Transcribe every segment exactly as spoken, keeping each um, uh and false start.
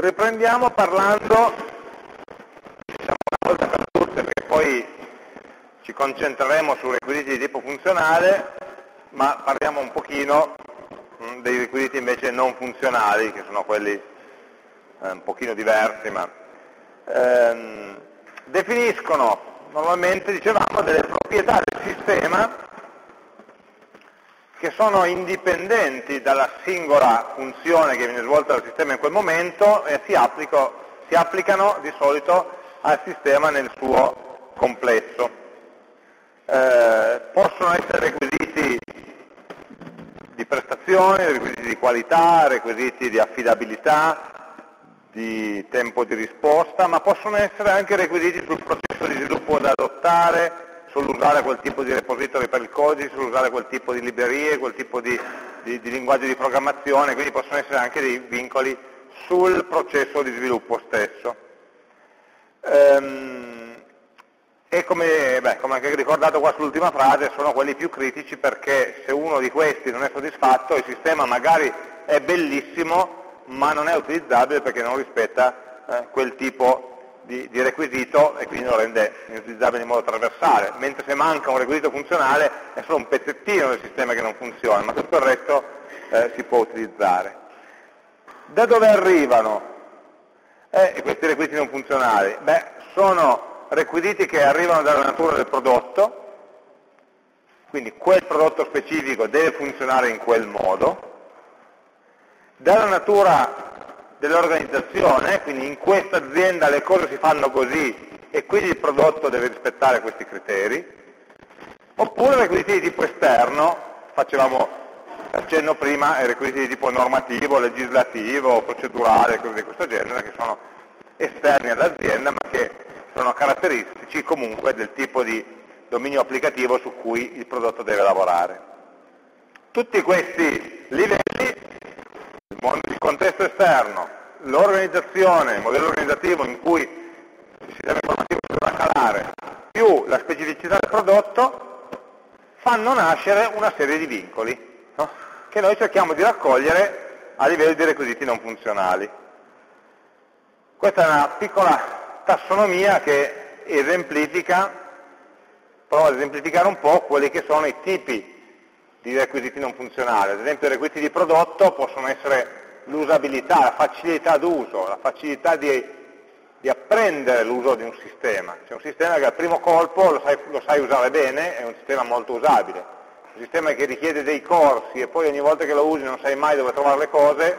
Riprendiamo parlando, diciamo una volta per tutte, perché poi ci concentreremo su requisiti di tipo funzionale, ma parliamo un pochino mh, dei requisiti invece non funzionali, che sono quelli eh, un pochino diversi, ma ehm, definiscono normalmente, dicevamo, delle proprietà del sistema che sono indipendenti dalla singola funzione che viene svolta dal sistema in quel momento e si, applico, si applicano di solito al sistema nel suo complesso. Eh, possono essere requisiti di prestazione, requisiti di qualità, requisiti di affidabilità, di tempo di risposta, ma possono essere anche requisiti sul processo di sviluppo da adottare, sull'usare quel tipo di repository per il codice, sull'usare quel tipo di librerie, quel tipo di, di, di linguaggio di programmazione, quindi possono essere anche dei vincoli sul processo di sviluppo stesso. E come, beh, come anche ricordato qua sull'ultima frase, sono quelli più critici, perché se uno di questi non è soddisfatto, il sistema magari è bellissimo ma non è utilizzabile perché non rispetta eh, quel tipo Di, di requisito, e quindi lo rende inutilizzabile in modo trasversale, mentre se manca un requisito funzionale è solo un pezzettino del sistema che non funziona, ma tutto il resto eh, si può utilizzare. Da dove arrivano eh, questi requisiti non funzionali? Beh, sono requisiti che arrivano dalla natura del prodotto, quindi quel prodotto specifico deve funzionare in quel modo, dalla natura dell'organizzazione, quindi in questa azienda le cose si fanno così e quindi il prodotto deve rispettare questi criteri, oppure requisiti di tipo esterno, facevamo accenno prima ai requisiti di tipo normativo, legislativo, procedurale, cose di questo genere, che sono esterni all'azienda ma che sono caratteristici comunque del tipo di dominio applicativo su cui il prodotto deve lavorare. Tutti questi livelli, il contesto esterno, l'organizzazione, il modello organizzativo in cui il sistema informativo si dovrà calare, più la specificità del prodotto, fanno nascere una serie di vincoli, no? Che noi cerchiamo di raccogliere a livello di requisiti non funzionali. Questa è una piccola tassonomia che esemplifica, prova ad esemplificare un po' quelli che sono i tipi di requisiti non funzionali. Ad esempio, i requisiti di prodotto possono essere l'usabilità, la facilità d'uso, la facilità di, di apprendere l'uso di un sistema. C'è un sistema che al primo colpo lo sai, lo sai usare bene, è un sistema molto usabile. Un sistema che richiede dei corsi e poi ogni volta che lo usi non sai mai dove trovare le cose,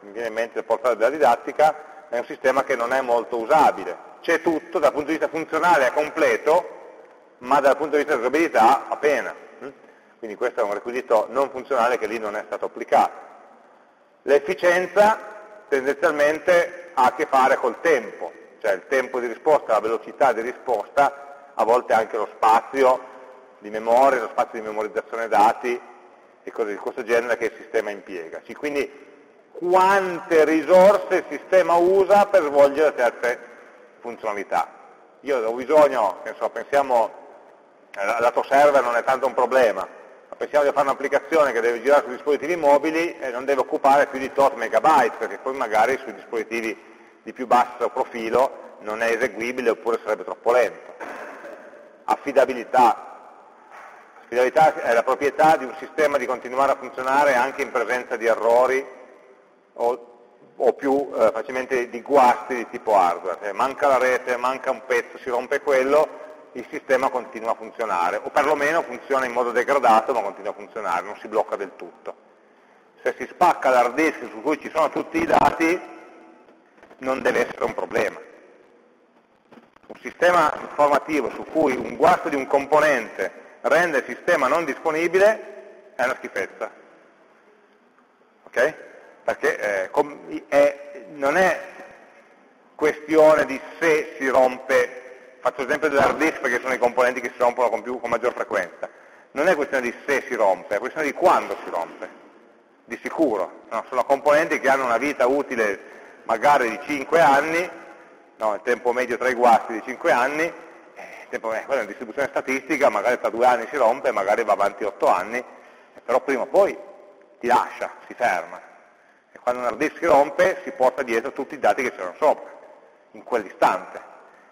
mi viene in mente il portale della didattica, è un sistema che non è molto usabile. C'è tutto, dal punto di vista funzionale è completo, ma dal punto di vista dell'usabilità appena. Quindi questo è un requisito non funzionale che lì non è stato applicato. L'efficienza tendenzialmente ha a che fare col tempo, cioè il tempo di risposta, la velocità di risposta, a volte anche lo spazio di memoria, lo spazio di memorizzazione dati e cose di questo genere che il sistema impiega. Quindi quante risorse il sistema usa per svolgere certe funzionalità. Io ho bisogno, che ne so, pensiamo, lato server non è tanto un problema, pensiamo di fare un'applicazione che deve girare su dispositivi mobili e non deve occupare più di tot megabyte, perché poi magari sui dispositivi di più basso profilo non è eseguibile oppure sarebbe troppo lento. Affidabilità. Affidabilità è la proprietà di un sistema di continuare a funzionare anche in presenza di errori o, o più eh, facilmente di guasti di tipo hardware. Se manca la rete, manca un pezzo, si rompe quello, il sistema continua a funzionare, o perlomeno funziona in modo degradato ma continua a funzionare, non si blocca del tutto. Se si spacca l'hard disk su cui ci sono tutti i dati, non deve essere un problema. Un sistema informativo su cui un guasto di un componente rende il sistema non disponibile è una schifezza, ok? Perché eh, com- è, non è questione di se si rompe. Faccio l'esempio dell'hard disk perché sono i componenti che si rompono con, più, con maggior frequenza. Non è questione di se si rompe, è questione di quando si rompe, di sicuro. No? Sono componenti che hanno una vita utile magari di cinque anni, no, il tempo medio tra i guasti di cinque anni, eh, il tempo, eh, quella è una distribuzione statistica, magari tra due anni si rompe, magari va avanti otto anni, però prima o poi ti lascia, si ferma. e quando un hard disk si rompe si porta dietro tutti i dati che c'erano sopra in quell'istante,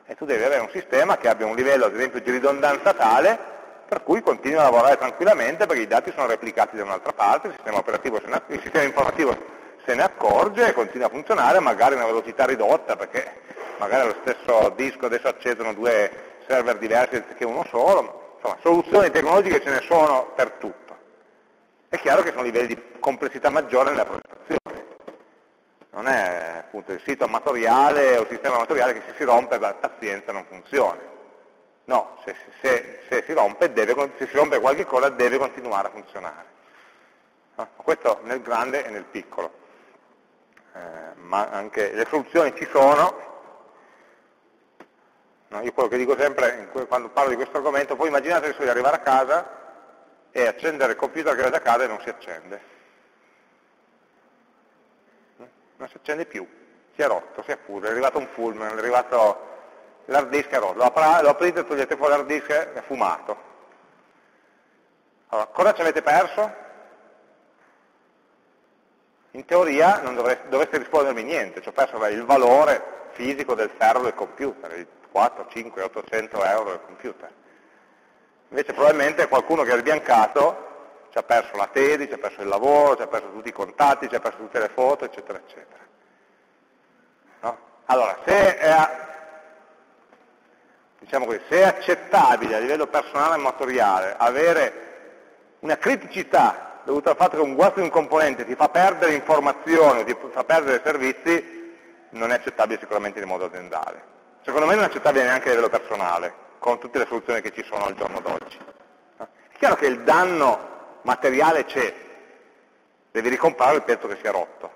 e tu devi avere un sistema che abbia un livello, ad esempio, di ridondanza tale per cui continua a lavorare tranquillamente perché i dati sono replicati da un'altra parte, il sistema operativo se ne, il sistema informativo se ne accorge e continua a funzionare, magari a una velocità ridotta, perché magari allo stesso disco adesso accedono due server diversi che uno solo. Insomma, soluzioni tecnologiche ce ne sono per tutto. È chiaro che sono livelli di complessità maggiore nella progettazione. Non è appunto il sito amatoriale o il sistema amatoriale che se si rompe la pazienza non funziona. No, se, se, se, si rompe deve, se si rompe qualche cosa deve continuare a funzionare. No? Questo nel grande e nel piccolo. Eh, ma anche le soluzioni ci sono. No, io quello che dico sempre quando parlo di questo argomento: voi immaginate adesso di arrivare a casa e accendere il computer che avete a casa e non si accende. Non si accende più, si è rotto, si è fuso, è arrivato un fulmine, è arrivato l'hard disk, è rotto, lo, apra, lo aprite, togliete fuori l'hard disk, è fumato. Allora, cosa ci avete perso? In teoria non dovreste, dovreste rispondermi niente, ci ho perso il valore fisico del ferro del computer, il quattro, cinque, ottocento euro del computer. Invece probabilmente qualcuno che è sbiancato ci ha perso la tesi, ci ha perso il lavoro, ci ha perso tutti i contatti, ci ha perso tutte le foto, eccetera, eccetera. No? Allora, se è, diciamo così, se è accettabile a livello personale e amatoriale avere una criticità dovuta al fatto che un guasto di un componente ti fa perdere informazioni, ti fa perdere servizi, non è accettabile sicuramente in modo aziendale. Secondo me non è accettabile neanche a livello personale, con tutte le soluzioni che ci sono al giorno d'oggi. È chiaro che il danno materiale c'è, devi ricomprare il pezzo che si è rotto,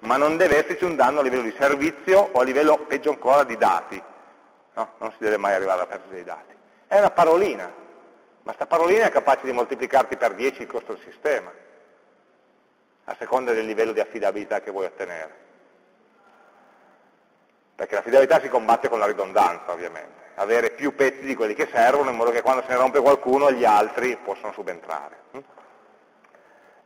ma non deve esserci un danno a livello di servizio o a livello, peggio ancora, di dati. No? Non si deve mai arrivare alla perdita dei dati. È una parolina, ma sta parolina è capace di moltiplicarti per dieci il costo del sistema, a seconda del livello di affidabilità che vuoi ottenere. Perché la fidelità si combatte con la ridondanza, ovviamente, avere più pezzi di quelli che servono in modo che quando se ne rompe qualcuno gli altri possono subentrare.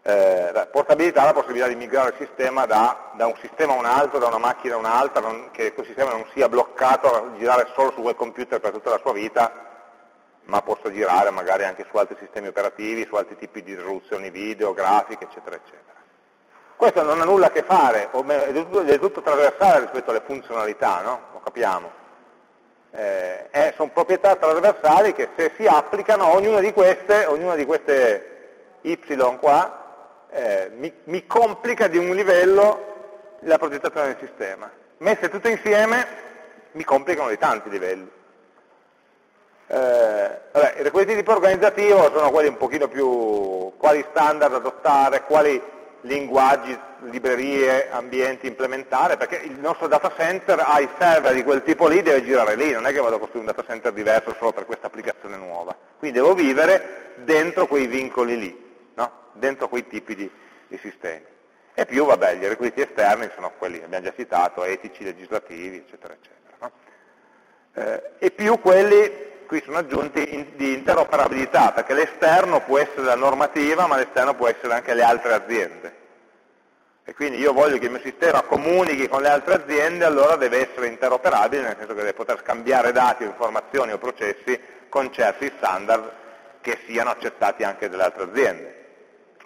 Eh, la portabilità è la possibilità di migrare il sistema da, da un sistema a un altro, da una macchina a un'altra, non, che quel sistema non sia bloccato a girare solo su quel computer per tutta la sua vita, ma possa girare magari anche su altri sistemi operativi, su altri tipi di risoluzioni video, grafiche, eccetera, eccetera. Questo non ha nulla a che fare, o è del tutto trasversale rispetto alle funzionalità, no? Lo capiamo. Eh, sono proprietà trasversali che se si applicano, ognuna di queste, ognuna di queste Y qua, eh, mi, mi complica di un livello la progettazione del sistema. Messe tutte insieme mi complicano di tanti livelli. Eh, vabbè, i requisiti di tipo organizzativo sono quelli un pochino più, quali standard adottare, quali linguaggi, librerie, ambienti implementare, perché il nostro data center ha i server di quel tipo lì, deve girare lì, non è che vado a costruire un data center diverso solo per questa applicazione nuova. Quindi devo vivere dentro quei vincoli lì, no? Dentro quei tipi di, di sistemi. E più, vabbè, gli requisiti esterni sono quelli che abbiamo già citato, etici, legislativi, eccetera, eccetera. No? Eh, e più quelli, qui sono aggiunti, in, di interoperabilità, perché l'esterno può essere la normativa, ma l'esterno può essere anche le altre aziende. E quindi io voglio che il mio sistema comunichi con le altre aziende, allora deve essere interoperabile, nel senso che deve poter scambiare dati o informazioni o processi con certi standard che siano accettati anche dalle altre aziende,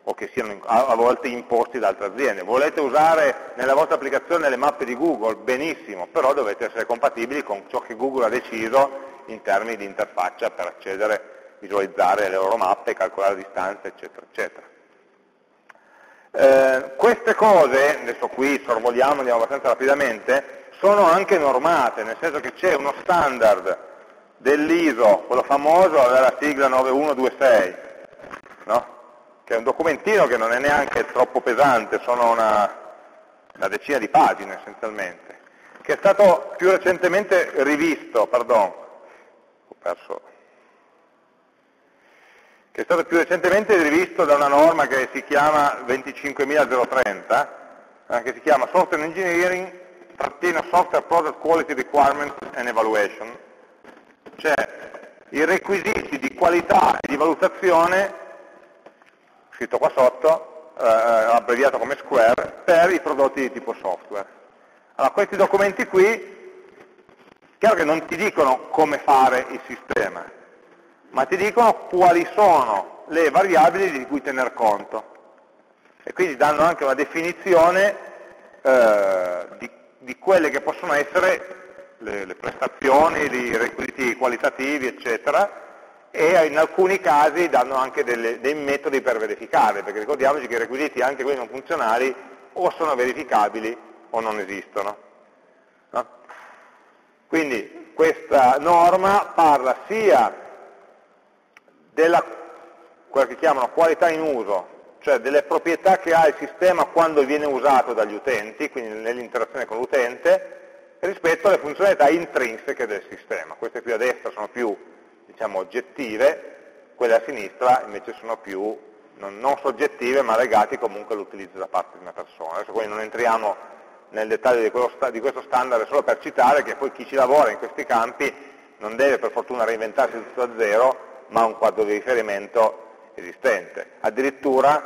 o che siano a volte imposti da altre aziende. Volete usare nella vostra applicazione le mappe di Google? Benissimo, però dovete essere compatibili con ciò che Google ha deciso in termini di interfaccia per accedere, visualizzare le loro mappe, calcolare distanze, eccetera, eccetera. Eh, queste cose, adesso qui sorvoliamo, andiamo abbastanza rapidamente, sono anche normate, nel senso che c'è uno standard dell'ISO, quello famoso, la sigla novantuno ventisei, no? Che è un documentino che non è neanche troppo pesante, sono una, una decina di pagine essenzialmente, che è stato più recentemente rivisto, pardon, Perso. che è stato più recentemente rivisto da una norma che si chiama venticinquemilatrenta, eh, che si chiama Software Engineering, trattino Software Product Quality Requirements and Evaluation, cioè i requisiti di qualità e di valutazione, scritto qua sotto, eh, abbreviato come SQuaRE, per i prodotti di tipo software. Allora, questi documenti qui, chiaro che non ti dicono come fare il sistema, ma ti dicono quali sono le variabili di cui tener conto. E quindi danno anche una definizione eh, di, di quelle che possono essere le, le prestazioni, i requisiti qualitativi, eccetera, e in alcuni casi danno anche delle, dei metodi per verificare, perché ricordiamoci che i requisiti, anche quelli non funzionali, o sono verificabili o non esistono. No? Quindi questa norma parla sia della, quella che chiamano qualità in uso, cioè delle proprietà che ha il sistema quando viene usato dagli utenti, quindi nell'interazione con l'utente, rispetto alle funzionalità intrinseche del sistema. Queste qui a destra sono più, diciamo, oggettive, quelle a sinistra invece sono più non, non soggettive, ma legate comunque all'utilizzo da parte di una persona. Adesso poi non entriamo nel dettaglio di, quello, di questo standard, solo per citare che poi chi ci lavora in questi campi non deve per fortuna reinventarsi tutto da zero, ma un quadro di riferimento esistente. Addirittura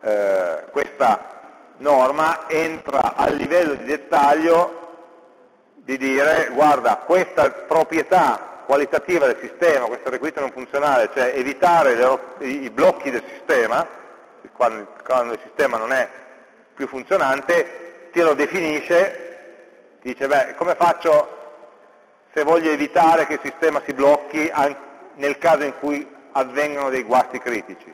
eh, questa norma entra al livello di dettaglio di dire: guarda, questa proprietà qualitativa del sistema, questo requisito non funzionale, cioè evitare le, i blocchi del sistema, quando, quando il sistema non è più funzionante, te lo definisce, ti dice: beh, come faccio se voglio evitare che il sistema si blocchi anche nel caso in cui avvengono dei guasti critici?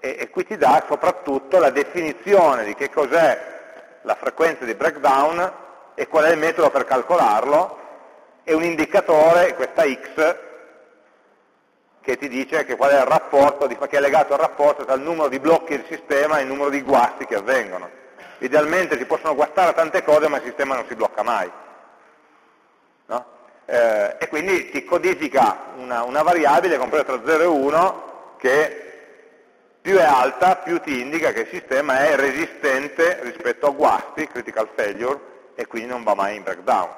E, e qui ti dà soprattutto la definizione di che cos'è la frequenza di breakdown e qual è il metodo per calcolarlo, e un indicatore, questa X, che ti dice che qual è il rapporto, che è legato al rapporto tra il numero di blocchi del sistema e il numero di guasti che avvengono. Idealmente si possono guastare tante cose, ma il sistema non si blocca mai, no? Eh, e quindi ti codifica una, una variabile compresa tra zero e uno, che più è alta più ti indica che il sistema è resistente rispetto a guasti, critical failure, e quindi non va mai in breakdown.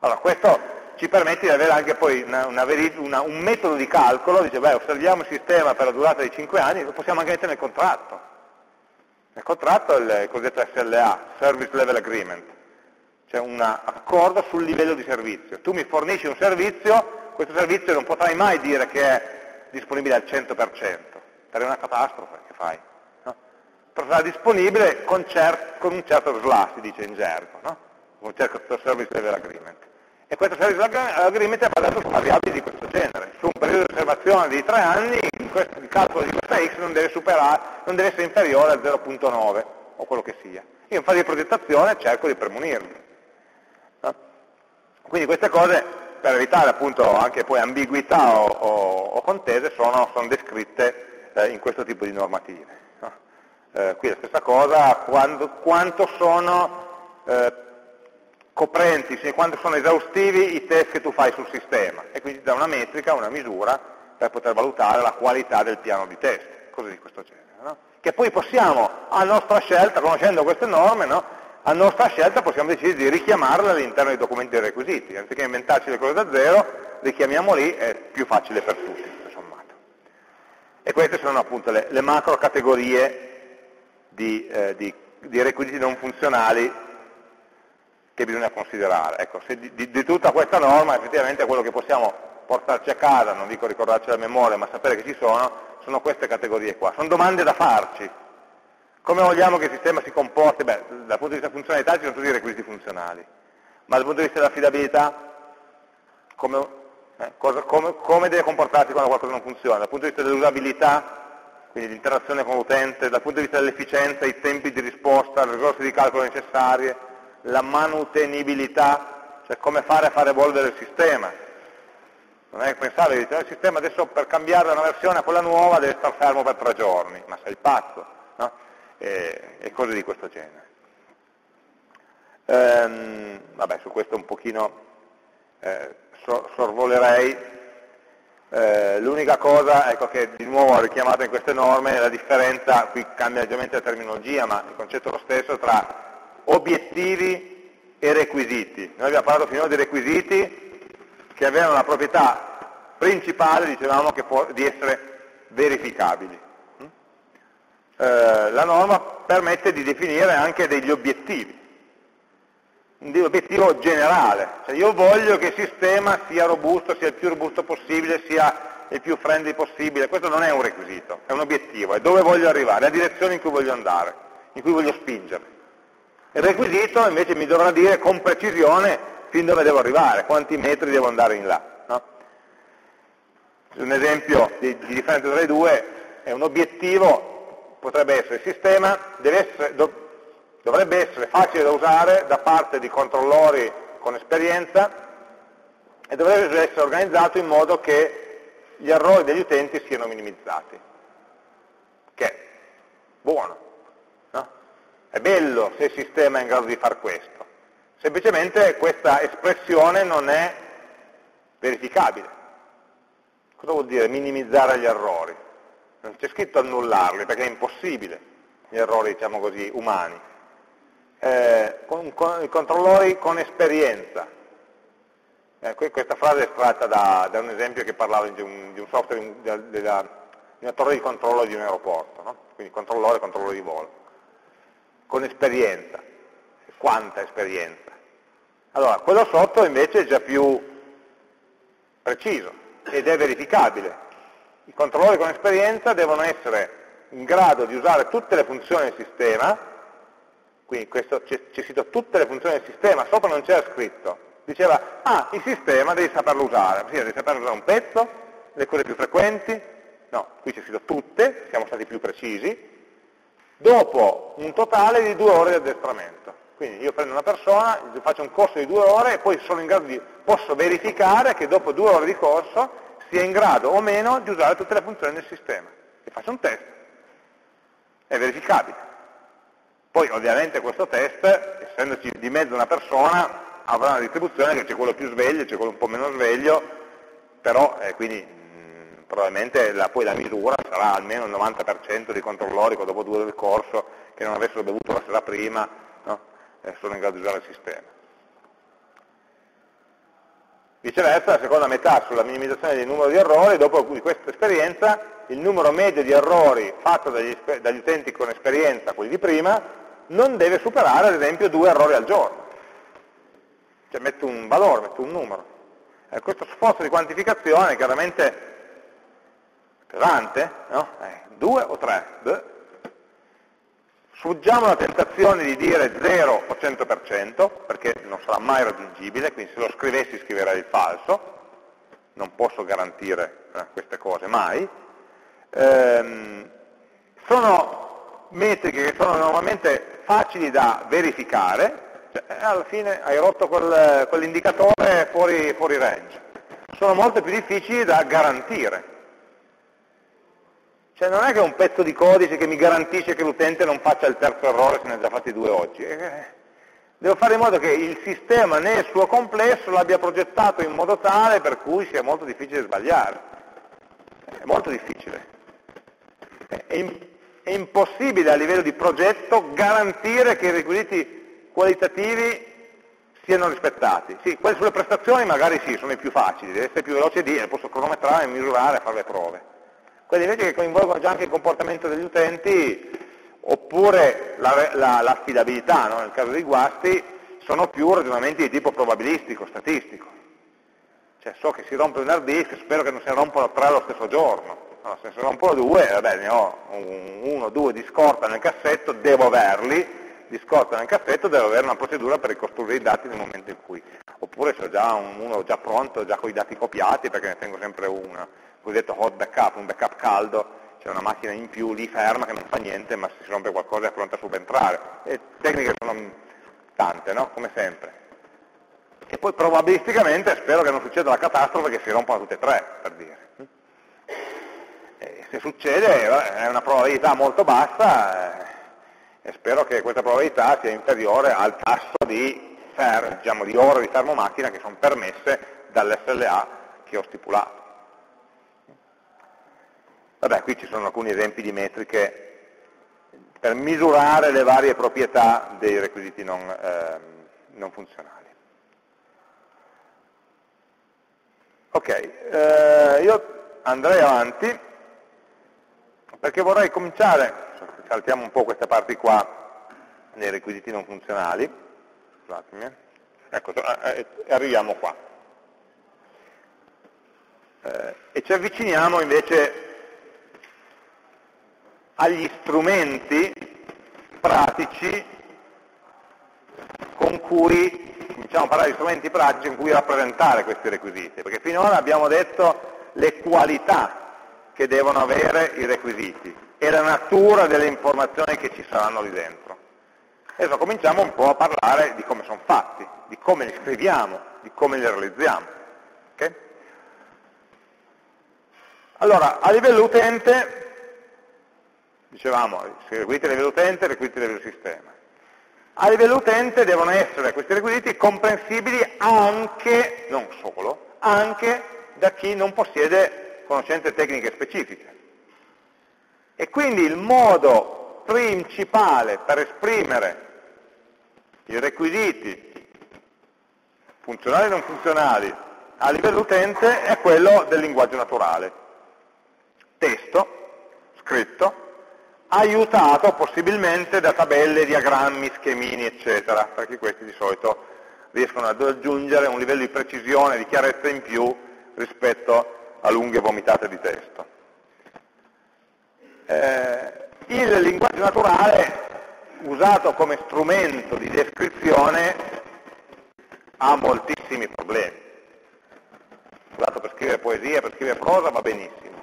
Allora questo ci permette di avere anche poi una, una una, un metodo di calcolo. Dice: beh, osserviamo il sistema per la durata di cinque anni, lo possiamo anche mettere nel contratto. Nel contratto è il cosiddetto S L A, Service Level Agreement, cioè un accordo sul livello di servizio. Tu mi fornisci un servizio, questo servizio non potrai mai dire che è disponibile al cento per cento, sarebbe una catastrofe che fai, no? Però sarà disponibile con, cer con un certo S L A, si dice in gergo, no? Con un certo service level agreement. E questo service level agreement è basato su variabili di questo genere, su un periodo di osservazione di tre anni, in questo, il calcolo di questa X non deve superare, non deve essere inferiore al zero virgola nove o quello che sia. Io in fase di progettazione cerco di premunirmi. Quindi queste cose, per evitare appunto anche poi ambiguità o, o, o contese, sono, sono descritte eh, in questo tipo di normative, no? Eh, qui la stessa cosa: quando, quanto sono eh, coprenti, cioè quanto sono esaustivi i test che tu fai sul sistema, e quindi da una metrica, una misura per poter valutare la qualità del piano di test, cose di questo genere, no? Che poi possiamo, a nostra scelta, conoscendo queste norme, no? A nostra scelta possiamo decidere di richiamarla all'interno dei documenti dei requisiti. Anziché inventarci le cose da zero, richiamiamo lì, è più facile per tutti, tutto sommato. E queste sono appunto le, le macro categorie di, eh, di, di requisiti non funzionali che bisogna considerare. Ecco, se di, di, di tutta questa norma, effettivamente quello che possiamo portarci a casa, non dico ricordarci la memoria, ma sapere che ci sono, sono queste categorie qua. Sono domande da farci. Come vogliamo che il sistema si comporti? Beh, dal punto di vista funzionalità ci sono tutti i requisiti funzionali, ma dal punto di vista dell'affidabilità, come, eh, cosa, come, come deve comportarsi quando qualcosa non funziona? Dal punto di vista dell'usabilità, quindi l'interazione con l'utente, dal punto di vista dell'efficienza, i tempi di risposta, le risorse di calcolo necessarie, la manutenibilità, cioè come fare a far evolvere il sistema. Non è pensare che il sistema adesso, per cambiare da una versione a quella nuova, deve star fermo per tre giorni, ma sei pazzo, no? E cose di questo genere. Ehm, vabbè, su questo un pochino eh, so, sorvolerei. Eh, l'unica cosa, ecco, che di nuovo ho richiamato in queste norme è la differenza, qui cambia leggermente la terminologia, ma il concetto è lo stesso, tra obiettivi e requisiti. Noi abbiamo parlato finora di requisiti che avevano la proprietà principale, dicevamo, che può, di essere verificabili. eh, la norma permette di definire anche degli obiettivi, un obiettivo generale, cioè io voglio che il sistema sia robusto, sia il più robusto possibile, sia il più friendly possibile. Questo non è un requisito, è un obiettivo, è dove voglio arrivare, è la direzione in cui voglio andare, in cui voglio spingere. Il requisito invece mi dovrà dire con precisione fin dove devo arrivare, quanti metri devo andare in là, no? Un esempio di, di differenza tra i due è un obiettivo, potrebbe essere il sistema, deve essere, do, dovrebbe essere facile da usare da parte di controllori con esperienza e dovrebbe essere organizzato in modo che gli errori degli utenti siano minimizzati. Che è buono, no? È bello se il sistema è in grado di far questo, semplicemente questa espressione non è verificabile. Cosa vuol dire minimizzare gli errori? Non c'è scritto annullarli, perché è impossibile, gli errori, diciamo così, umani. Eh, con, con, i controllori con esperienza, eh, questa frase è tratta da, da un esempio che parlava di un, di un software, di una, di una torre di controllo di un aeroporto, no? Quindi controllore, controllo di volo, con esperienza, quanta esperienza? Allora, quello sotto invece è già più preciso ed è verificabile, i controllori con esperienza devono essere in grado di usare tutte le funzioni del sistema. Quindi questo ci cito tutte le funzioni del sistema, sopra non c'era scritto, diceva, ah, il sistema devi saperlo usare, sì, devi saperlo usare un pezzo, le cose più frequenti, no, qui ci cito tutte, siamo stati più precisi, dopo un totale di due ore di addestramento. Quindi io prendo una persona, gli faccio un corso di due ore e poi sono in grado di, posso verificare che dopo due ore di corso sia in grado o meno di usare tutte le funzioni del sistema. E faccio un test, è verificabile. Poi ovviamente questo test, essendoci di mezzo una persona, avrà una distribuzione che c'è quello più sveglio, c'è quello un po' meno sveglio, però eh, quindi mh, probabilmente la, poi la misura sarà almeno il novanta per cento dei controllori che dopo due ore del corso, che non avessero bevuto la sera prima, no? eh, sono in grado di usare il sistema. Viceversa, la seconda metà sulla minimizzazione del numero di errori, dopo questa esperienza, il numero medio di errori fatto dagli, dagli utenti con esperienza, quelli di prima, non deve superare ad esempio due errori al giorno, cioè metto un valore, metto un numero. Eh, questo sforzo di quantificazione è chiaramente pesante, no? Eh, due o tre? Beh. Sfuggiamo la tentazione di dire zero o cento per cento, perché non sarà mai raggiungibile, quindi se lo scrivessi scriverei il falso, non posso garantire eh, queste cose mai. Ehm, sono metriche che sono normalmente facili da verificare, cioè, alla fine hai rotto quel, quell'indicatore fuori, fuori range. Sono molto più difficili da garantire, cioè non è che è un pezzo di codice che mi garantisce che l'utente non faccia il terzo errore se ne ha già fatti due oggi. Devo fare in modo che il sistema nel suo complesso l'abbia progettato in modo tale per cui sia molto difficile sbagliare, è molto difficile. È È impossibile a livello di progetto garantire che i requisiti qualitativi siano rispettati. Sì, quelli sulle prestazioni magari sì, sono i più facili, deve essere più veloce di, posso cronometrare, misurare, fare le prove. Quelli invece che coinvolgono già anche il comportamento degli utenti, oppure l'affidabilità, la, la, no? Nel caso dei guasti, sono più ragionamenti di tipo probabilistico, statistico. Cioè so che si rompe un hard disk, spero che non se ne rompano tre allo stesso giorno. Allora, se sono un po' due, vabbè, ne ho uno o due di scorta nel cassetto, devo averli, di scorta nel cassetto, devo avere una procedura per ricostruire i dati nel momento in cui. Oppure se ho già un, uno già pronto, già con i dati copiati, perché ne tengo sempre uno, cosiddetto hot backup, un backup caldo, c'è una macchina in più lì ferma che non fa niente, ma se si rompe qualcosa è pronta a subentrare. E tecniche sono tante, no? Come sempre. E poi probabilisticamente spero che non succeda la catastrofe che si rompano tutte e tre, per dire. Se succede è una probabilità molto bassa e spero che questa probabilità sia inferiore al tasso di, fer, diciamo, di ore di termomacchina che sono permesse dall'S L A che ho stipulato. Vabbè, qui ci sono alcuni esempi di metriche per misurare le varie proprietà dei requisiti non, eh, non funzionali. Ok, eh, io andrei avanti perché vorrei cominciare saltiamo un po' questa parte qua dei requisiti non funzionali, scusatemi, ecco, arriviamo qua. Eh, e ci avviciniamo invece agli strumenti pratici con cui, diciamo, parlare di strumenti pratici con cui rappresentare questi requisiti, perché finora abbiamo detto le qualità che devono avere i requisiti e la natura delle informazioni che ci saranno lì dentro. Adesso cominciamo un po' a parlare di come sono fatti, di come li scriviamo, di come li realizziamo. Okay? Allora, a livello utente, dicevamo, requisiti a livello utente, requisiti a livello sistema. A livello utente devono essere questi requisiti comprensibili anche, non solo, anche da chi non possiede conoscenze tecniche specifiche. E quindi il modo principale per esprimere i requisiti funzionali e non funzionali a livello utente è quello del linguaggio naturale. Testo, scritto, aiutato possibilmente da tabelle, diagrammi, schemini, eccetera, perché questi di solito riescono ad aggiungere un livello di precisione, di chiarezza in più rispetto a lunghe vomitate di testo. Eh, il linguaggio naturale, usato come strumento di descrizione, ha moltissimi problemi. Usato per scrivere poesia, per scrivere prosa va benissimo,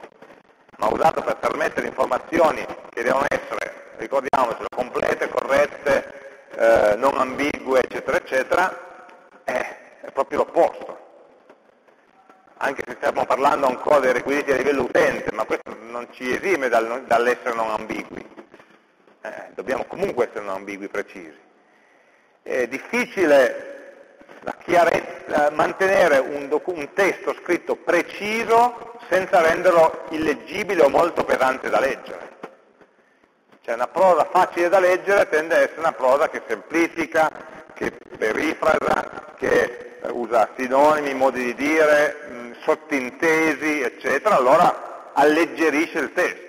ma usato per permettere informazioni che devono essere, ricordiamocelo, complete, corrette, eh, non ambigue, eccetera, eccetera, è, è proprio l'opposto. Anche se stiamo parlando ancora dei requisiti a livello utente, ma questo non ci esime dal, dall'essere non ambigui. Eh, dobbiamo comunque essere non ambigui, precisi. È difficile la chiarezza, mantenere un, un testo scritto preciso senza renderlo illeggibile o molto pesante da leggere. Cioè una prosa facile da leggere tende ad essere una prosa che semplifica, che perifrasa, che usa sinonimi, modi di dire, mh, sottintesi, eccetera, allora alleggerisce il testo.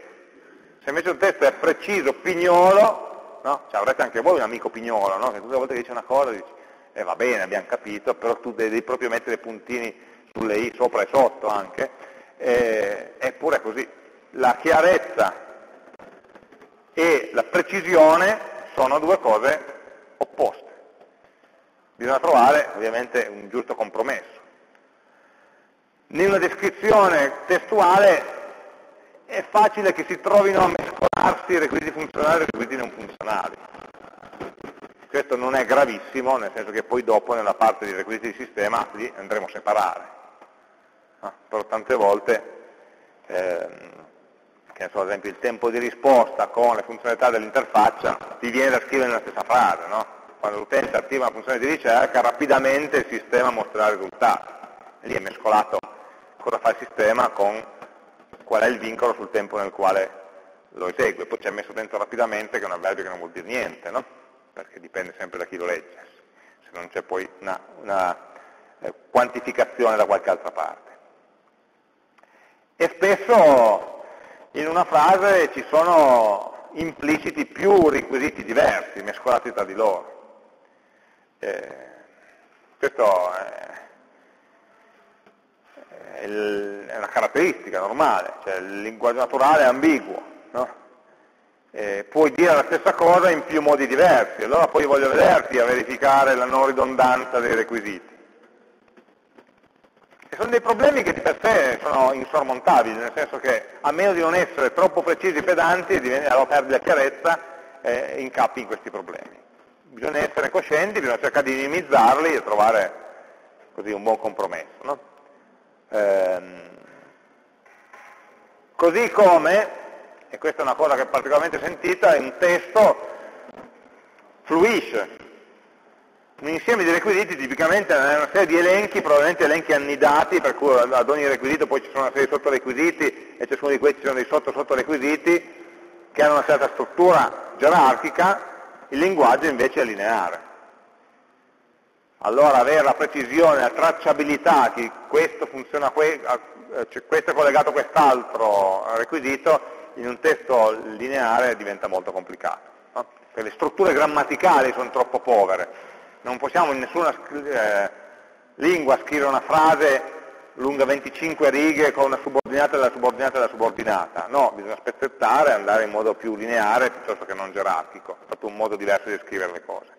Se invece un testo è preciso, pignolo, no? Cioè, avrete anche voi un amico pignolo, no? Che tutte le volte che dice una cosa dice, eh, va bene, abbiamo capito, però tu devi proprio mettere i puntini sulle i sopra e sotto anche. Eppure è così. La chiarezza e la precisione sono due cose opposte. Bisogna trovare ovviamente un giusto compromesso. Nella descrizione testuale è facile che si trovino a mescolarsi i requisiti funzionali e i requisiti non funzionali. Questo non è gravissimo, nel senso che poi dopo nella parte dei requisiti di sistema li andremo a separare. No, però tante volte, ehm, che so, ad esempio il tempo di risposta con le funzionalità dell'interfaccia ti viene da scrivere nella stessa frase, no? Quando l'utente attiva una funzione di ricerca, rapidamente il sistema mostrerà il risultato. Lì è mescolato cosa fa il sistema con qual è il vincolo sul tempo nel quale lo esegue. Poi ci è messo dentro rapidamente, che è un avverbio che non vuol dire niente, no? Perché dipende sempre da chi lo legge, se non c'è poi una, una eh, quantificazione da qualche altra parte. E spesso in una frase ci sono impliciti più requisiti diversi, mescolati tra di loro. Eh, questo è, è, il, è una caratteristica normale, cioè il linguaggio naturale è ambiguo, no? Eh, puoi dire la stessa cosa in più modi diversi, allora poi voglio vederti a verificare la non ridondanza dei requisiti. Sono dei problemi che di per sé sono insormontabili, nel senso che a meno di non essere troppo precisi e pedanti, allora perdi la chiarezza e eh, incappi in questi problemi. Bisogna essere coscienti, bisogna cercare di minimizzarli e trovare così un buon compromesso, no? Ehm, così come, e questa è una cosa che è particolarmente sentita, un testo fluisce. Un insieme di requisiti tipicamente è una serie di elenchi, probabilmente elenchi annidati, per cui ad ogni requisito poi ci sono una serie di sottorequisiti e ciascuno di questi ci sono dei sotto-sottorequisiti che hanno una certa struttura gerarchica, il linguaggio invece è lineare. Allora avere la precisione, la tracciabilità, che questo funziona, que- a, cioè questo è collegato a quest'altro requisito, in un testo lineare diventa molto complicato, no? Perché le strutture grammaticali sono troppo povere, non possiamo in nessuna eh, lingua scrivere una frase lunga venticinque righe con una subordinata della subordinata della subordinata, no, bisogna spezzettare e andare in modo più lineare piuttosto che non gerarchico, è proprio un modo diverso di scrivere le cose.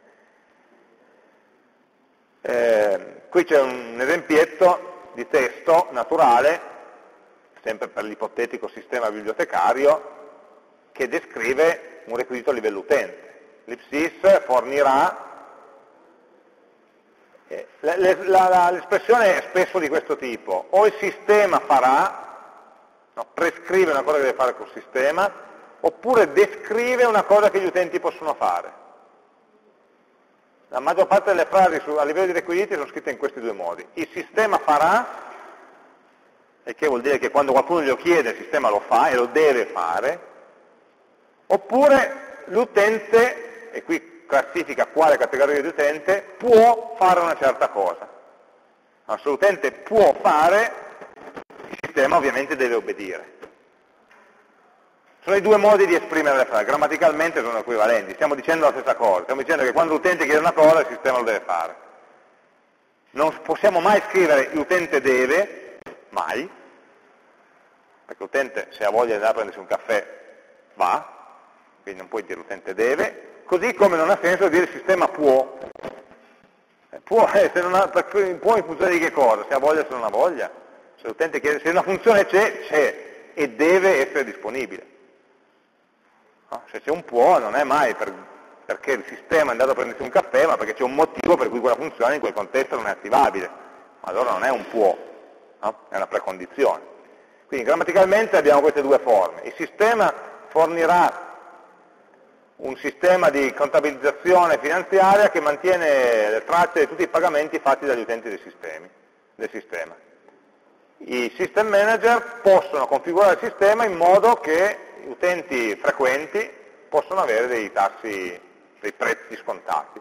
Eh, qui c'è un esempietto di testo naturale, sempre per l'ipotetico sistema bibliotecario, che descrive un requisito a livello utente. L'I P S I S fornirà, eh, l'espressione è spesso di questo tipo, o il sistema farà, no, prescrive una cosa che deve fare col sistema, oppure descrive una cosa che gli utenti possono fare. La maggior parte delle frasi su, a livello di requisiti sono scritte in questi due modi. Il sistema farà, e che vuol dire che quando qualcuno glielo chiede il sistema lo fa e lo deve fare, oppure l'utente, e qui classifica quale categoria di utente, può fare una certa cosa. Allora, se l'utente può fare, il sistema ovviamente deve obbedire. Sono i due modi di esprimere le frasi, grammaticalmente sono equivalenti, stiamo dicendo la stessa cosa, stiamo dicendo che quando l'utente chiede una cosa il sistema lo deve fare. Non possiamo mai scrivere l'utente deve, mai, perché l'utente se ha voglia di andare a prendersi un caffè va, quindi non puoi dire l'utente deve, così come non ha senso dire il sistema può, può, se non ha, può in funzione di che cosa, se ha voglia o se non ha voglia, se l'utente chiede, se una funzione c'è, c'è e deve essere disponibile. Se c'è un può non è mai per, perché il sistema è andato a prendersi un caffè, ma perché c'è un motivo per cui quella funzione in quel contesto non è attivabile. Allora non è un può, no? È una precondizione. Quindi grammaticalmente abbiamo queste due forme. Il sistema fornirà un sistema di contabilizzazione finanziaria che mantiene le tracce di tutti i pagamenti fatti dagli utenti dei sistemi, del sistema. I system manager possono configurare il sistema in modo che utenti frequenti possono avere dei tassi, dei prezzi scontati.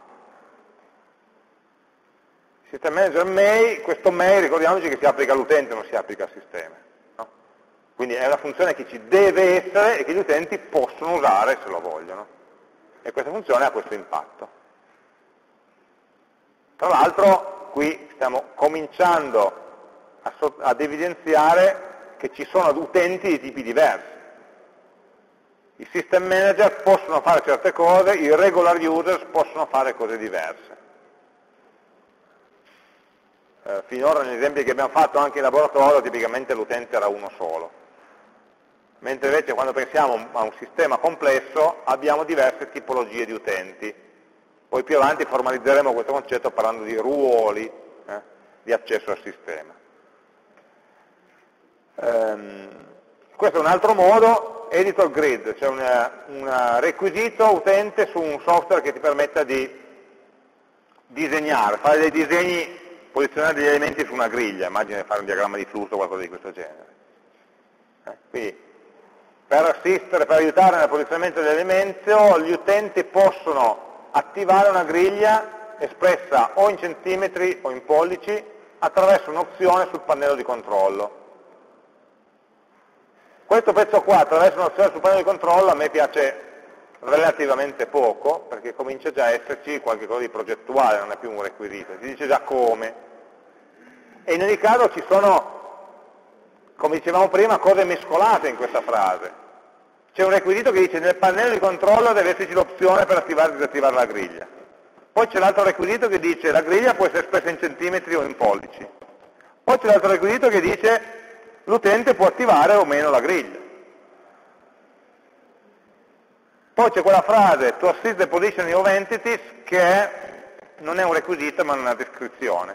Il system manager may, questo may ricordiamoci che si applica all'utente, non si applica al sistema, no? Quindi è una funzione che ci deve essere e che gli utenti possono usare se lo vogliono, e questa funzione ha questo impatto. Tra l'altro qui stiamo cominciando a so- ad evidenziare che ci sono utenti di tipi diversi. I system manager possono fare certe cose, i regular users possono fare cose diverse. Eh, finora negli esempi che abbiamo fatto anche in laboratorio tipicamente l'utente era uno solo. Mentre invece quando pensiamo a un sistema complesso abbiamo diverse tipologie di utenti. Poi più avanti formalizzeremo questo concetto parlando di ruoli eh, di accesso al sistema. Ehm, questo è un altro modo. Editor grid, cioè un requisito utente su un software che ti permetta di disegnare, fare dei disegni, posizionare degli elementi su una griglia, immagina fare un diagramma di flusso o qualcosa di questo genere. Eh, quindi per assistere, per aiutare nel posizionamento dell'elemento, gli utenti possono attivare una griglia espressa o in centimetri o in pollici attraverso un'opzione sul pannello di controllo. Questo pezzo qua, attraverso un'opzione sul pannello di controllo, a me piace relativamente poco, perché comincia già a esserci qualche cosa di progettuale, non è più un requisito, si dice già come. E in ogni caso ci sono, come dicevamo prima, cose mescolate in questa frase. C'è un requisito che dice nel pannello di controllo deve esserci l'opzione per attivare e disattivare la griglia. Poi c'è l'altro requisito che dice la griglia può essere espressa in centimetri o in pollici. Poi c'è l'altro requisito che dice l'utente può attivare o meno la griglia. Poi c'è quella frase, to assist the positioning of entities, che non è un requisito ma una descrizione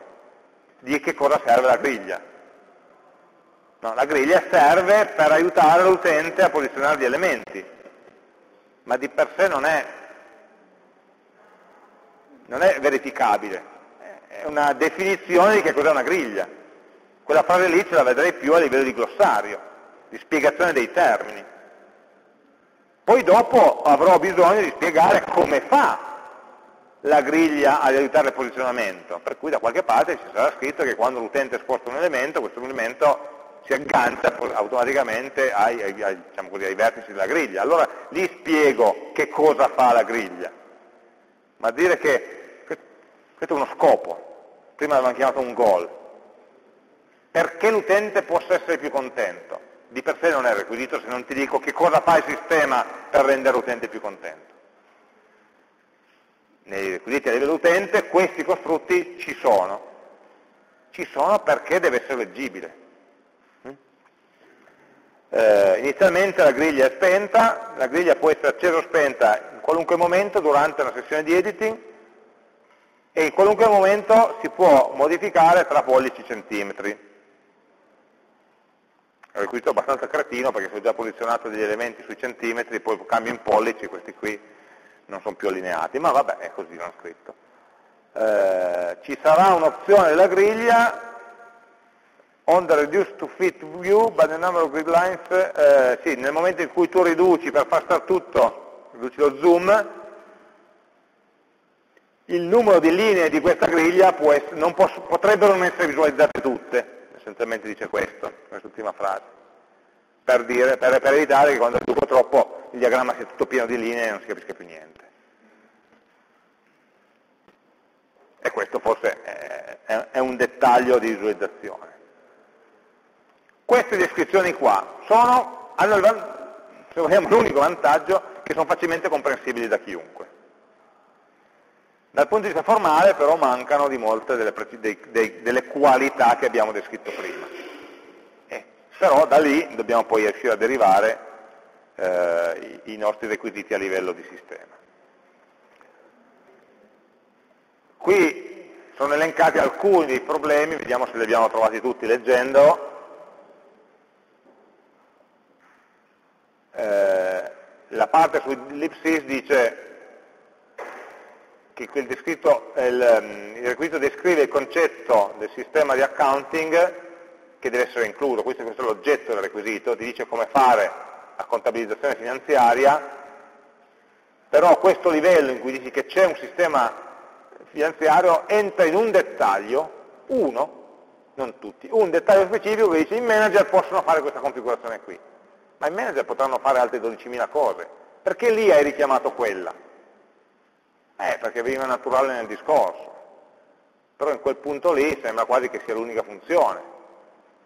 di che cosa serve la griglia. No, la griglia serve per aiutare l'utente a posizionare gli elementi, ma di per sé non è, non è verificabile, è una definizione di che cos'è una griglia. Quella frase lì ce la vedrei più a livello di glossario, di spiegazione dei termini. Poi dopo avrò bisogno di spiegare come fa la griglia ad aiutare il posizionamento, per cui da qualche parte ci sarà scritto che quando l'utente sposta un elemento, questo elemento si aggancia automaticamente ai, ai, ai, diciamo così, ai vertici della griglia. Allora gli spiego che cosa fa la griglia, ma dire che questo è uno scopo. Prima l'avevamo chiamato un goal, perché l'utente possa essere più contento. Di per sé non è requisito se non ti dico che cosa fa il sistema per rendere l'utente più contento. Nei requisiti a livello utente questi costrutti ci sono. Ci sono perché deve essere leggibile. Eh, inizialmente la griglia è spenta, la griglia può essere accesa o spenta in qualunque momento durante una sessione di editing e in qualunque momento si può modificare tra pollici e centimetri. È un requisito abbastanza cretino perché se ho già posizionato degli elementi sui centimetri, poi cambio in pollici, questi qui non sono più allineati, ma vabbè, è così, l'hanno scritto. Eh, ci sarà un'opzione della griglia on the reduce to fit view, but the number of grid lines, eh, sì, nel momento in cui tu riduci per far star tutto, riduci lo zoom, il numero di linee di questa griglia può essere, non posso, potrebbero non essere visualizzate tutte, essenzialmente dice questo, quest'ultima frase, per, dire, per, per evitare che quando riduco troppo il diagramma sia tutto pieno di linee e non si capisca più niente. E questo forse è, è, è un dettaglio di visualizzazione. Queste descrizioni qua sono, hanno l'unico vantaggio che sono facilmente comprensibili da chiunque. Dal punto di vista formale però mancano di molte delle, dei, dei, delle qualità che abbiamo descritto prima. Eh, però da lì dobbiamo poi riuscire a derivare eh, i, i nostri requisiti a livello di sistema. Qui sono elencati alcuni dei problemi, vediamo se li abbiamo trovati tutti leggendo. Eh, la parte sull'ellipsis dice che quel descritto, il, il requisito descrive il concetto del sistema di accounting che deve essere incluso, questo, questo è l'oggetto del requisito, ti dice come fare la contabilizzazione finanziaria, però questo livello in cui dici che c'è un sistema finanziario entra in un dettaglio, uno, non tutti, un dettaglio specifico che dice i manager possono fare questa configurazione qui. Ma i manager potranno fare altre dodicimila cose. Perché lì hai richiamato quella? Eh, perché veniva naturale nel discorso. Però in quel punto lì sembra quasi che sia l'unica funzione.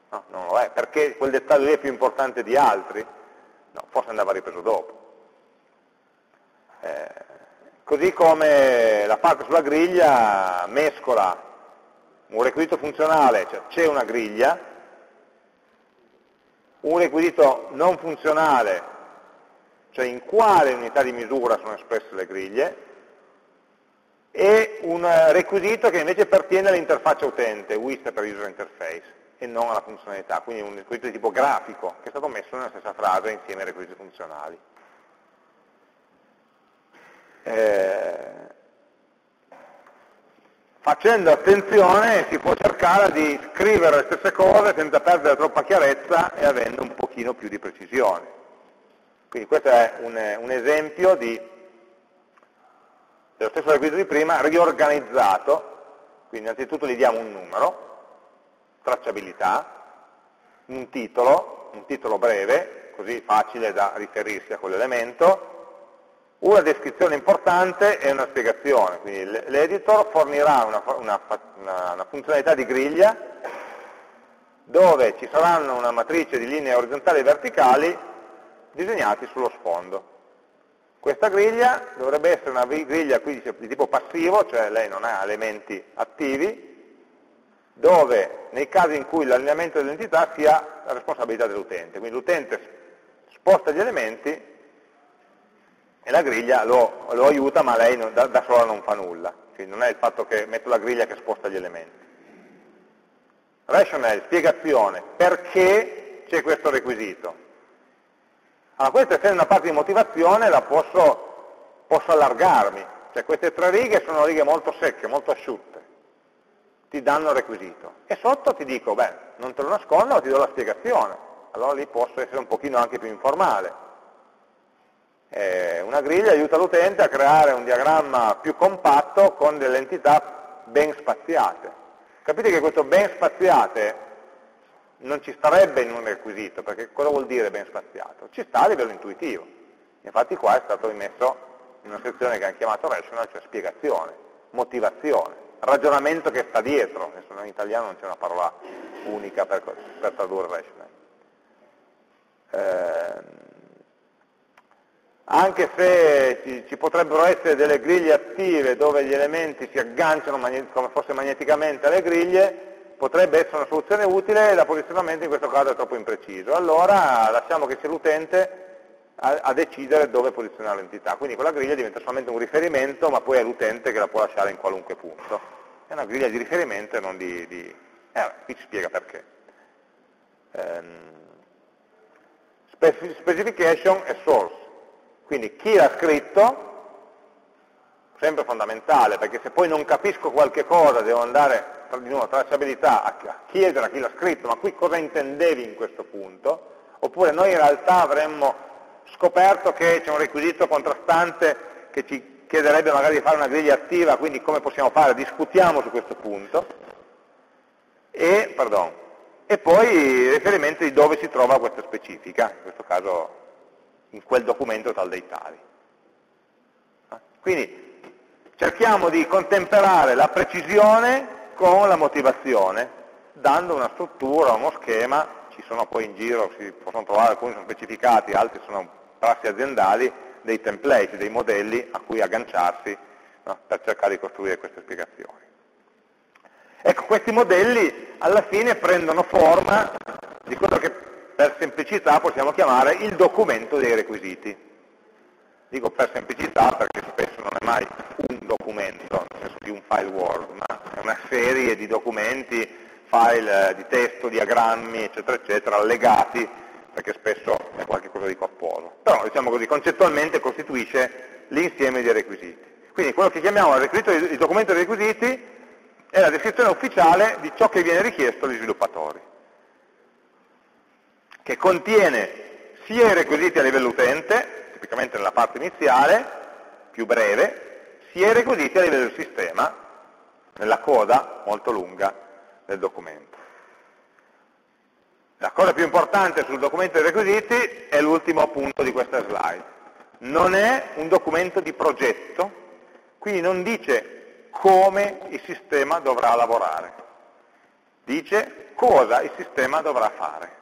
No, non lo è. Perché quel dettaglio lì è più importante di altri? No, forse andava ripreso dopo. Eh, così come la parte sulla griglia mescola un requisito funzionale, cioè c'è una griglia, un requisito non funzionale, cioè in quale unità di misura sono espresse le griglie, e un requisito che invece pertiene all'interfaccia utente, U I sta per User Interface, e non alla funzionalità, quindi un requisito di tipo grafico, che è stato messo nella stessa frase insieme ai requisiti funzionali. Eh... Facendo attenzione si può cercare di scrivere le stesse cose senza perdere troppa chiarezza e avendo un pochino più di precisione. Quindi questo è un, un esempio di, dello stesso requisito di prima, riorganizzato. Quindi innanzitutto gli diamo un numero, tracciabilità, un titolo, un titolo breve, così facile da riferirsi a quell'elemento, una descrizione importante e una spiegazione, quindi l'editor fornirà una, una, una, una funzionalità di griglia dove ci saranno una matrice di linee orizzontali e verticali disegnati sullo sfondo. Questa griglia dovrebbe essere una griglia qui di tipo passivo, cioè lei non ha elementi attivi, dove nei casi in cui l'allineamento dell'entità sia la responsabilità dell'utente, quindi l'utente sposta gli elementi e la griglia lo, lo aiuta, ma lei non, da, da sola non fa nulla. Quindi non è il fatto che metto la griglia che sposta gli elementi. Rationale, spiegazione, perché c'è questo requisito? Allora questa, essendo una parte di motivazione, la posso, posso allargarmi. Cioè queste tre righe sono righe molto secche, molto asciutte. Ti danno il requisito. E sotto ti dico, beh, non te lo nascondo, ma ti do la spiegazione. Allora lì posso essere un pochino anche più informale. Eh, una griglia aiuta l'utente a creare un diagramma più compatto con delle entità ben spaziate. Capite che questo ben spaziate non ci starebbe in un requisito, perché cosa vuol dire ben spaziato? Ci sta a livello intuitivo. Infatti qua è stato rimesso in una sezione che hanno chiamato rational, cioè spiegazione, motivazione, ragionamento che sta dietro. In italiano non c'è una parola unica per, per tradurre rational. Eh, anche se ci, ci potrebbero essere delle griglie attive dove gli elementi si agganciano come fosse magneticamente alle griglie, potrebbe essere una soluzione utile, l'apposizionamento in questo caso è troppo impreciso. Allora lasciamo che sia l'utente a, a decidere dove posizionare l'entità. Quindi quella griglia diventa solamente un riferimento, ma poi è l'utente che la può lasciare in qualunque punto. È una griglia di riferimento e non di... di... Eh, qui ci spiega perché. Ehm... Specification e source. Quindi chi l'ha scritto, sempre fondamentale, perché se poi non capisco qualche cosa devo andare... di nuovo tracciabilità, a chiedere a chi l'ha scritto, ma qui cosa intendevi in questo punto? Oppure noi in realtà avremmo scoperto che c'è un requisito contrastante che ci chiederebbe magari di fare una griglia attiva, quindi come possiamo fare? Discutiamo su questo punto. E, pardon, e poi riferimento di dove si trova questa specifica, in questo caso in quel documento tal dei tali. Quindi cerchiamo di contemperare la precisione con la motivazione, dando una struttura, uno schema. Ci sono poi in giro, si possono trovare, alcuni sono specificati, altri sono prassi aziendali, dei template, dei modelli a cui agganciarsi, no, per cercare di costruire queste spiegazioni. Ecco, questi modelli alla fine prendono forma di quello che per semplicità possiamo chiamare il documento dei requisiti. Dico per semplicità perché spesso non è mai un documento, nel senso di un file Word, ma è una serie di documenti, file di testo, diagrammi, eccetera, eccetera, allegati, perché spesso è qualcosa di corposo. Però, diciamo così, concettualmente costituisce l'insieme dei requisiti. Quindi quello che chiamiamo il, requisito, il documento dei requisiti è la descrizione ufficiale di ciò che viene richiesto agli sviluppatori, che contiene sia i requisiti a livello utente, tipicamente nella parte iniziale, più breve, sia i requisiti a livello del sistema, nella coda molto lunga del documento. La cosa più importante sul documento dei requisiti è l'ultimo punto di questa slide. Non è un documento di progetto, quindi non dice come il sistema dovrà lavorare, dice cosa il sistema dovrà fare.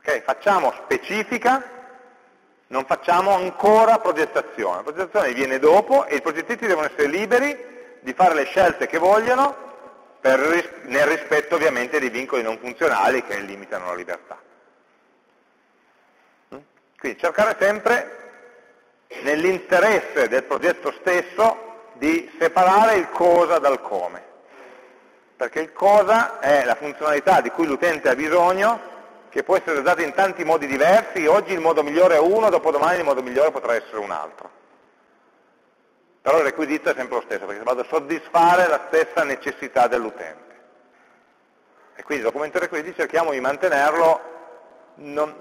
Okay, facciamo specifica, non facciamo ancora progettazione. La progettazione viene dopo e i progettisti devono essere liberi di fare le scelte che vogliono, per, nel rispetto ovviamente dei vincoli non funzionali che limitano la libertà. Quindi cercare sempre, nell'interesse del progetto stesso, di separare il cosa dal come. Perché il cosa è la funzionalità di cui l'utente ha bisogno, che può essere usato in tanti modi diversi. Oggi il modo migliore è uno, dopodomani il modo migliore potrà essere un altro. Però il requisito è sempre lo stesso, perché vado a soddisfare la stessa necessità dell'utente. E quindi il documento dei requisiti cerchiamo di mantenerlo, non,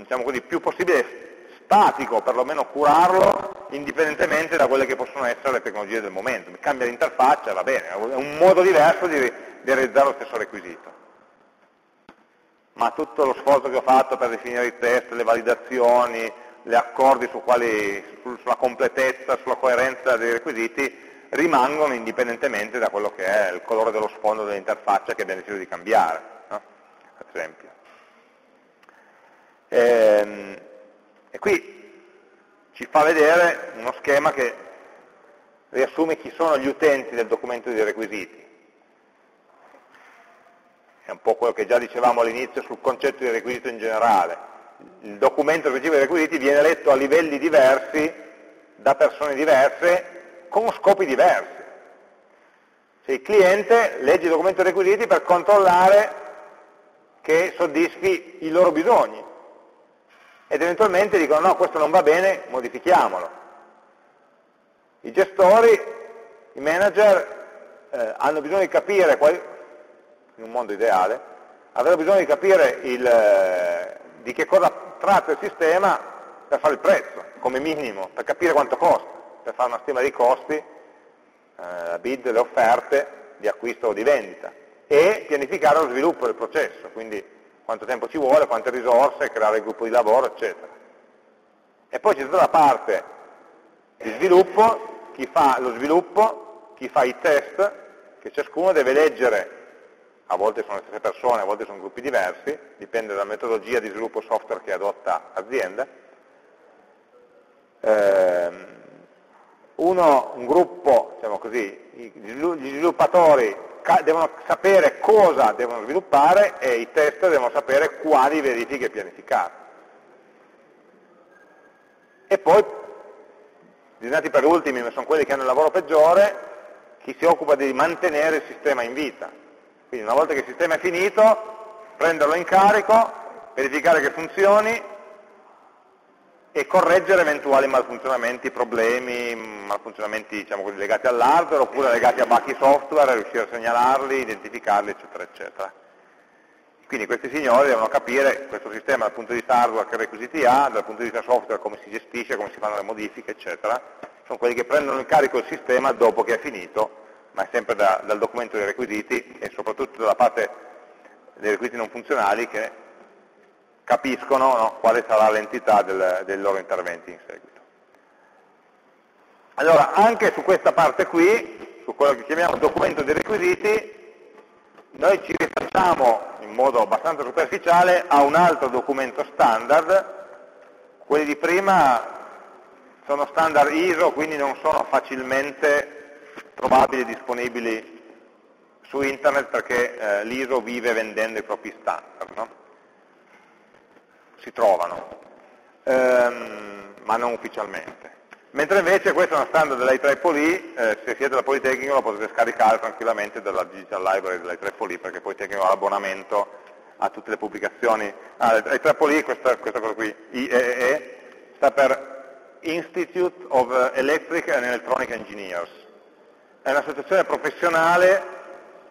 diciamo così, più possibile statico, perlomeno curarlo, indipendentemente da quelle che possono essere le tecnologie del momento. Mi cambia l'interfaccia, va bene, è un modo diverso di, di realizzare lo stesso requisito. Ma tutto lo sforzo che ho fatto per definire i test, le validazioni, le accordi su quali, sulla completezza, sulla coerenza dei requisiti, rimangono indipendentemente da quello che è il colore dello sfondo dell'interfaccia che abbiamo deciso di cambiare, no? Ad esempio. E, e qui ci fa vedere uno schema che riassume chi sono gli utenti del documento dei requisiti. È un po' quello che già dicevamo all'inizio sul concetto di requisito in generale. Il documento specifico dei requisiti viene letto a livelli diversi, da persone diverse, con scopi diversi. Cioè, il cliente legge il documento dei requisiti per controllare che soddisfi i loro bisogni. Ed eventualmente dicono, no, questo non va bene, modifichiamolo. I gestori, i manager, eh, hanno bisogno di capire... Quali, in un mondo ideale, avrebbero bisogno di capire il, eh, di che cosa tratta il sistema per fare il prezzo, come minimo, per capire quanto costa, per fare una stima dei costi, eh, bid, le offerte di acquisto o di vendita. e pianificare lo sviluppo del processo, quindi quanto tempo ci vuole, quante risorse, creare il gruppo di lavoro, eccetera. E poi c'è tutta la parte di sviluppo, chi fa lo sviluppo, chi fa i test, che ciascuno deve leggere, a volte sono le stesse persone, a volte sono gruppi diversi, dipende dalla metodologia di sviluppo software che adotta l'azienda. Ehm, uno, un gruppo, diciamo così, gli sviluppatori devono sapere cosa devono sviluppare e i test devono sapere quali verifiche pianificare. E poi, designati per ultimi, ma sono quelli che hanno il lavoro peggiore, chi si occupa di mantenere il sistema in vita. Quindi una volta che il sistema è finito, prenderlo in carico, verificare che funzioni e correggere eventuali malfunzionamenti, problemi, malfunzionamenti diciamo così, legati all'hardware oppure legati a bachi software, riuscire a segnalarli, identificarli, eccetera, eccetera. Quindi questi signori devono capire questo sistema dal punto di vista hardware che requisiti ha, dal punto di vista software come si gestisce, come si fanno le modifiche, eccetera. Sono quelli che prendono in carico il sistema dopo che è finito, ma è sempre da, dal documento dei requisiti e soprattutto dalla parte dei requisiti non funzionali che capiscono, no, quale sarà l'entità del, dei loro interventi in seguito. Allora, anche su questa parte qui, su quello che chiamiamo documento dei requisiti, noi ci rifacciamo in modo abbastanza superficiale a un altro documento standard. Quelli di prima sono standard I S O, quindi non sono facilmente trovabili e disponibili su internet perché eh, l'I S O vive vendendo i propri standard, no? Si trovano, ehm, ma non ufficialmente. Mentre invece questo è uno standard dell'I E E E, eh, se siete da Politecnico lo potete scaricare tranquillamente dalla Digital Library dell'I E E E, perché Politecnico ha l'abbonamento a tutte le pubblicazioni. Ah, l'I E E E, questa, questa cosa qui, I E E E, sta per Institute of Electric and Electronic Engineers. È un'associazione professionale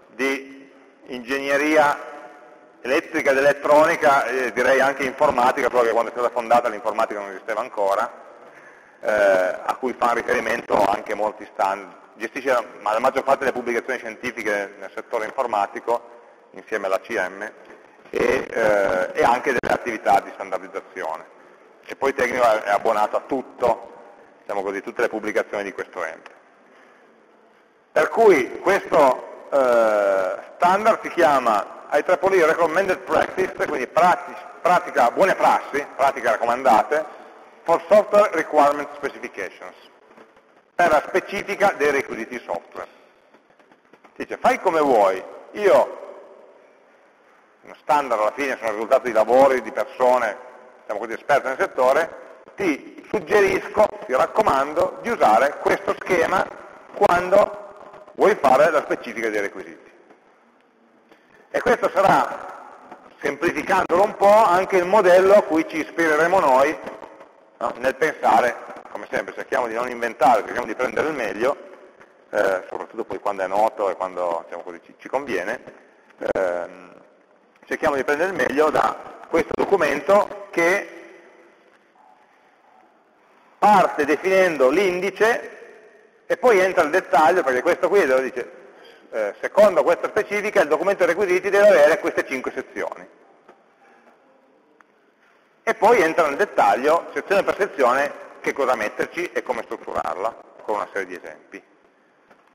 di ingegneria elettrica ed elettronica, eh, direi anche informatica, proprio che quando è stata fondata l'informatica non esisteva ancora. Eh, a cui fa riferimento anche molti standard, gestisce la, ma la maggior parte delle pubblicazioni scientifiche nel settore informatico insieme all'A C M e, eh, e anche delle attività di standardizzazione. E poi Politecnico è abbonato a tutto, diciamo così, tutte le pubblicazioni di questo ente. Per cui questo eh, standard si chiama I E E E Recommended Practice, quindi pratica, pratica, buone prassi, pratiche raccomandate, for software requirement specifications, per la specifica dei requisiti software. Dice, fai come vuoi, io, uno standard alla fine sono il risultato di lavori, di persone, diciamo così, esperte nel settore, ti suggerisco, ti raccomando, di usare questo schema quando vuoi fare la specifica dei requisiti. E questo sarà, semplificandolo un po', anche il modello a cui ci ispireremo noi, no? Nel pensare, come sempre, cerchiamo di non inventare, cerchiamo di prendere il meglio, eh, soprattutto poi quando è noto e quando, diciamo così, ci, ci conviene, eh, cerchiamo di prendere il meglio da questo documento che parte definendo l'indice e poi entra nel dettaglio, perché questo qui dove dice, eh, secondo questa specifica il documento dei requisiti deve avere queste cinque sezioni. E poi entra nel dettaglio, sezione per sezione, che cosa metterci e come strutturarla, con una serie di esempi.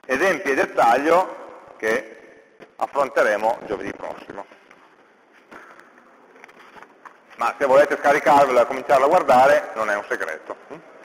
Esempi e dettaglio che affronteremo giovedì prossimo. Ma se volete scaricarvelo e cominciarlo a guardare, non è un segreto.